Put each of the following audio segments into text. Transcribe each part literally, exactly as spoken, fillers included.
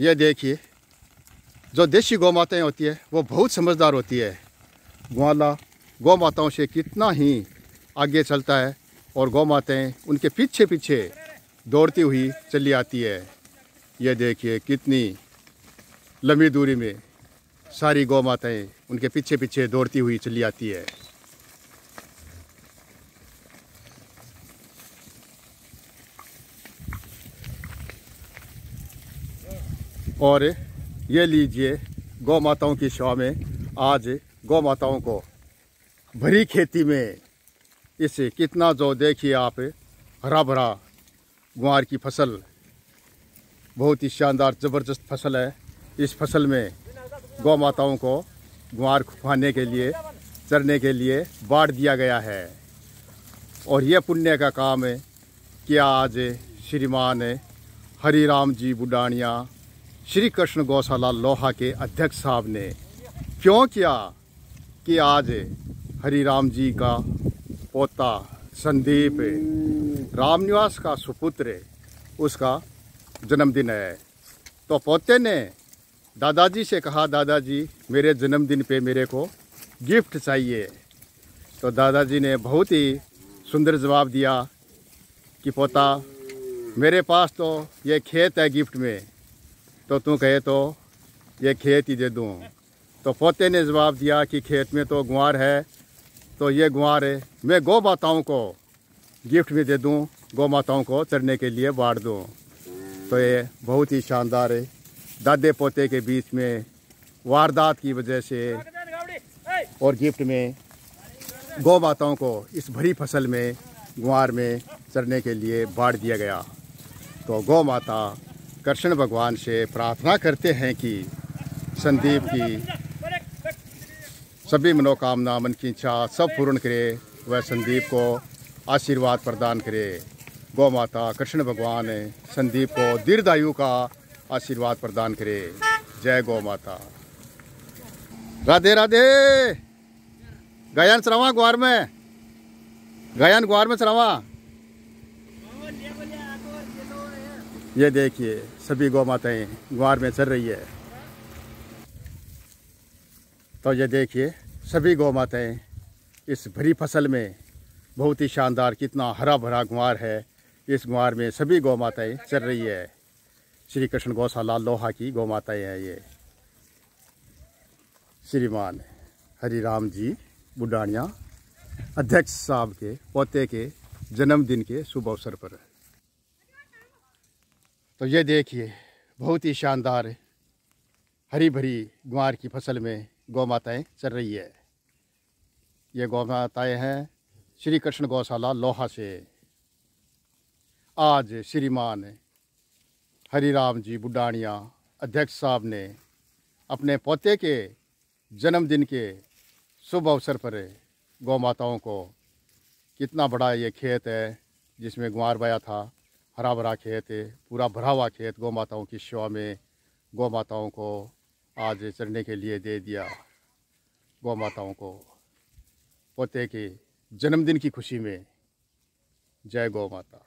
ये देखिए, जो देशी गौ माताएँ होती है वो बहुत समझदार होती है। ग्वाला गौ माताओं से कितना ही आगे चलता है और गौ माताएँ उनके पीछे पीछे दौड़ती हुई चली आती है। ये देखिए कितनी लंबी दूरी में सारी गौ माताएँ उनके पीछे पीछे दौड़ती हुई चली आती है। और ये लीजिए गौ माताओं की शो में आज गौ माताओं को भरी खेती में इसे कितना, जो देखिए आप, हरा भरा ग्वार की फसल बहुत ही शानदार ज़बरदस्त फसल है। इस फसल में गौ माताओं को ग्वार खाने के लिए, चरने के लिए बांट दिया गया है। और ये पुण्य का काम है कि आज श्रीमान हरी राम जी बुढ़ानिया श्री कृष्ण गौशाला लोहा के अध्यक्ष साहब ने क्यों किया कि आज हरी राम जी का पोता संदीप रामनिवास का सुपुत्र, उसका जन्मदिन है। तो पोते ने दादाजी से कहा, दादाजी मेरे जन्मदिन पे मेरे को गिफ्ट चाहिए। तो दादाजी ने बहुत ही सुंदर जवाब दिया कि पोता मेरे पास तो ये खेत है गिफ्ट में, तो तू कहे तो ये खेत ही दे दूँ। तो पोते ने जवाब दिया कि खेत में तो ग्वार है, तो ये ग्वार है मैं गौ माताओं को गिफ्ट में दे दूँ, गौ माताओं को चरने के लिए बांट दूँ। तो ये बहुत ही शानदार है। दादे पोते के बीच में वारदात की वजह से और गिफ्ट में गौ माताओं को इस भरी फसल में ग्वार में चरने के लिए बांट दिया गया। तो गौ माता कृष्ण भगवान से प्रार्थना करते हैं कि संदीप की सभी मनोकामना, मन की इच्छा सब पूर्ण करे, वह संदीप को आशीर्वाद प्रदान करे। गौ माता कृष्ण भगवान संदीप को दीर्घायु का आशीर्वाद प्रदान करे। जय गौ माता। राधे राधे। गायन चरावा ग्वार में, गायन ग्वार में चरावा। ये देखिए सभी गौ माताएँ ग्वार में चल रही है। तो ये देखिए सभी गौ माताएँ इस भरी फसल में बहुत ही शानदार, कितना हरा भरा ग्वार है। इस ग्वार में सभी गौ माताएँ चल रही है। श्री कृष्ण गौशाला लोहा की गौ माताएँ हैं ये। श्रीमान हरी राम जी बुढ़ानिया अध्यक्ष साहब के पोते के जन्मदिन के शुभ अवसर पर। तो ये देखिए बहुत ही शानदार हरी भरी ग्वार की फसल में गौ माताएँ चल रही है। ये गौ माताएँ हैं श्री कृष्ण गौशाला लोहा से। आज श्रीमान हरी राम जी बुढ़ानिया अध्यक्ष साहब ने अपने पोते के जन्मदिन के शुभ अवसर पर गौ माताओं को कितना बड़ा ये खेत है जिसमें ग्वार बाया था, हरा भरा खेत है, पूरा भरा हुआ खेत गौ माताओं की सेवा में गौ माताओं को आज चरने के लिए दे दिया। गौ माताओं को पोते के जन्मदिन की खुशी में जय गौ माता।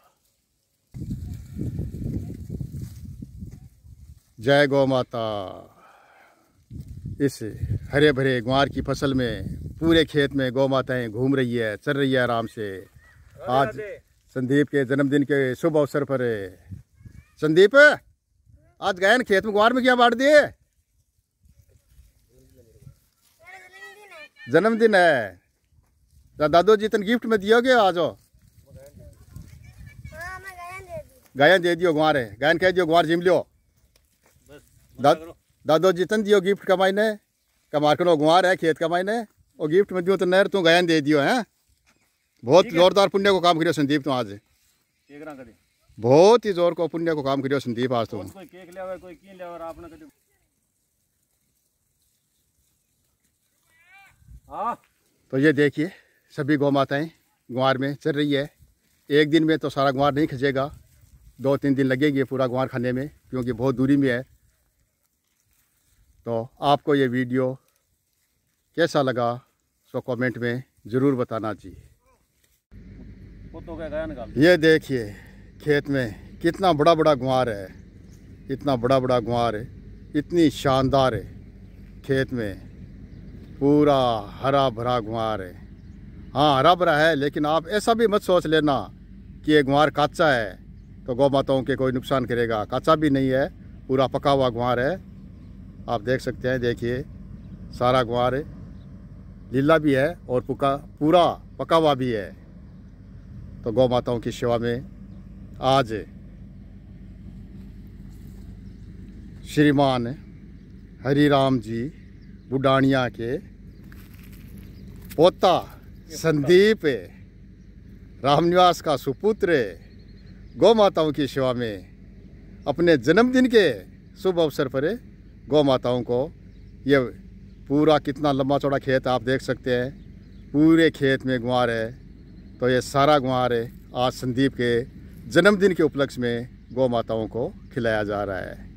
जय गौ माता। इस हरे भरे ग्वार की फसल में पूरे खेत में गौ माताएँ घूम रही है, चल रही है आराम से। आज संदीप के जन्मदिन के शुभ अवसर पर संदीप आज गए न खेत में ग्वार में क्या बांट दिए? जन्मदिन है दादो जी, तन गिफ्ट में दियोगे आज? गायन दे दियो, ग्वार है गायन कह दियो, ग्वार जिम लियो। दा, दादो जी तन दियो गिफ्ट कमाई ने कमारकनो ग्वार है खेत कमाई ने और गिफ्ट में दियो तो नहर तू गायन दे दियो है। बहुत जोरदार पुण्य को काम करियो संदीप, तुम आज बहुत ही जोर को पुण्य को काम करियो संदीप आज तुम। तो ये देखिए सभी गौ माताएँ ग्वार में चल रही है। एक दिन में तो सारा ग्वार नहीं खिंचेगा, दो तीन दिन लगेंगे पूरा ग्वार खाने में क्योंकि बहुत दूरी में है। तो आपको ये वीडियो कैसा लगा तो कमेंट में ज़रूर बताना जी। ये देखिए खेत में कितना बड़ा बड़ा ग्वार है। इतना बड़ा बड़ा ग्वार है, इतनी शानदार है, खेत में पूरा हरा भरा ग्वार है। हाँ हरा भरा है, लेकिन आप ऐसा भी मत सोच लेना कि ये ग्वार काचा है तो गौ माताओं के कोई नुकसान करेगा। काचा भी नहीं है, पूरा पका हुआ ग्वार है। आप देख सकते हैं, देखिए सारा ग्वार है, लीला भी है और पका पूरा पका हुआ भी है। तो गौ माताओं की सेवा में आज श्रीमान हरी राम जी बुढ़ानिया के पोता संदीप रामनिवास का सुपुत्र गौ माताओं की सेवा में अपने जन्मदिन के शुभ अवसर पर गौ माताओं को ये पूरा कितना लंबा चौड़ा खेत आप देख सकते हैं, पूरे खेत में ग्वार है। तो ये सारा ग्वार है आज संदीप के जन्मदिन के उपलक्ष्य में गौ माताओं को खिलाया जा रहा है।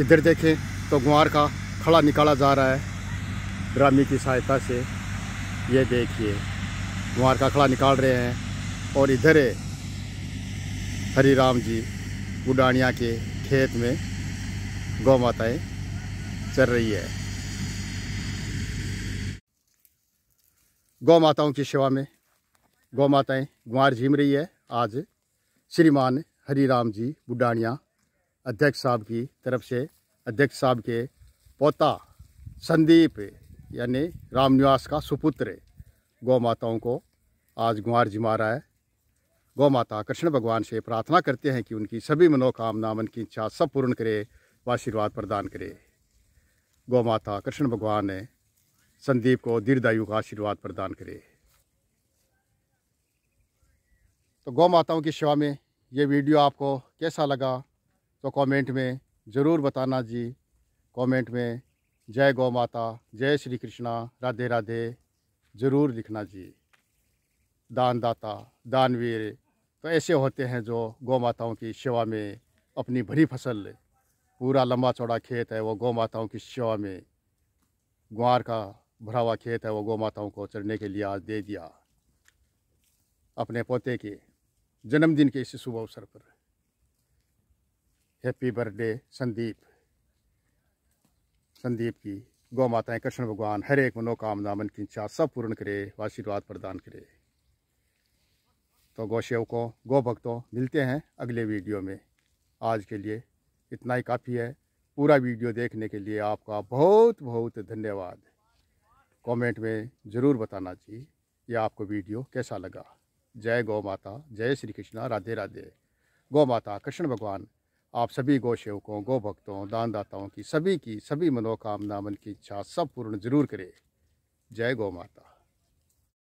इधर देखें तो ग्वार का खड़ा निकाला जा रहा है ड्रामी की सहायता से। ये देखिए ग्वार का खड़ा निकाल रहे हैं और इधर है हरी राम जी बुढ़ानिया के खेत में गौ माताएँ चर रही है। गौ माताओं की सेवा में गौ माताएँ ग्वार झीम रही है। आज श्रीमान हरी राम जी बुढ़ानिया अध्यक्ष साहब की तरफ से अध्यक्ष साहब के पोता संदीप यानी रामनिवास का सुपुत्र गौ माताओं को आज ग्वार जिमा रहा है। गौ माता कृष्ण भगवान से प्रार्थना करते हैं कि उनकी सभी मनोकामना मन की इच्छा सब पूर्ण करे व आशीर्वाद प्रदान करे। गौ माता कृष्ण भगवान ने संदीप को दीर्घायु का आशीर्वाद प्रदान करे। तो गौ माताओं की सेवा में ये वीडियो आपको कैसा लगा तो कमेंट में ज़रूर बताना जी। कमेंट में जय गौ माता, जय श्री कृष्णा, राधे राधे ज़रूर लिखना जी। दानदाता दानवीर तो ऐसे होते हैं जो गौ माताओं की सेवा में अपनी भरी फसल, पूरा लंबा चौड़ा खेत है वो गौ माताओं की सेवा में, ग्वार का भरा हुआ खेत है वो गौ माताओं को चरने के लिए आज दे दिया अपने पोते के जन्मदिन के इस शुभ अवसर पर। Happy birthday Sandeep. संदीप की गौ माताएँ कृष्ण भगवान हर एक मनोकामना मन की इच्छा सब पूर्ण करे व आशीर्वाद प्रदान करे। तो गौ सेवकों गौ भक्तों मिलते हैं अगले वीडियो में। आज के लिए इतना ही काफ़ी है। पूरा वीडियो देखने के लिए आपका बहुत बहुत धन्यवाद। कमेंट में ज़रूर बताना जी ये आपको वीडियो कैसा लगा। जय गौ माता, जय श्री कृष्णा, राधे राधे। गौ माता कृष्ण भगवान आप सभी गौ सेवकों गौ भक्तों दानदाताओं की सभी की सभी मनोकामना मन की इच्छा सब पूर्ण जरूर करें। जय गौ माता।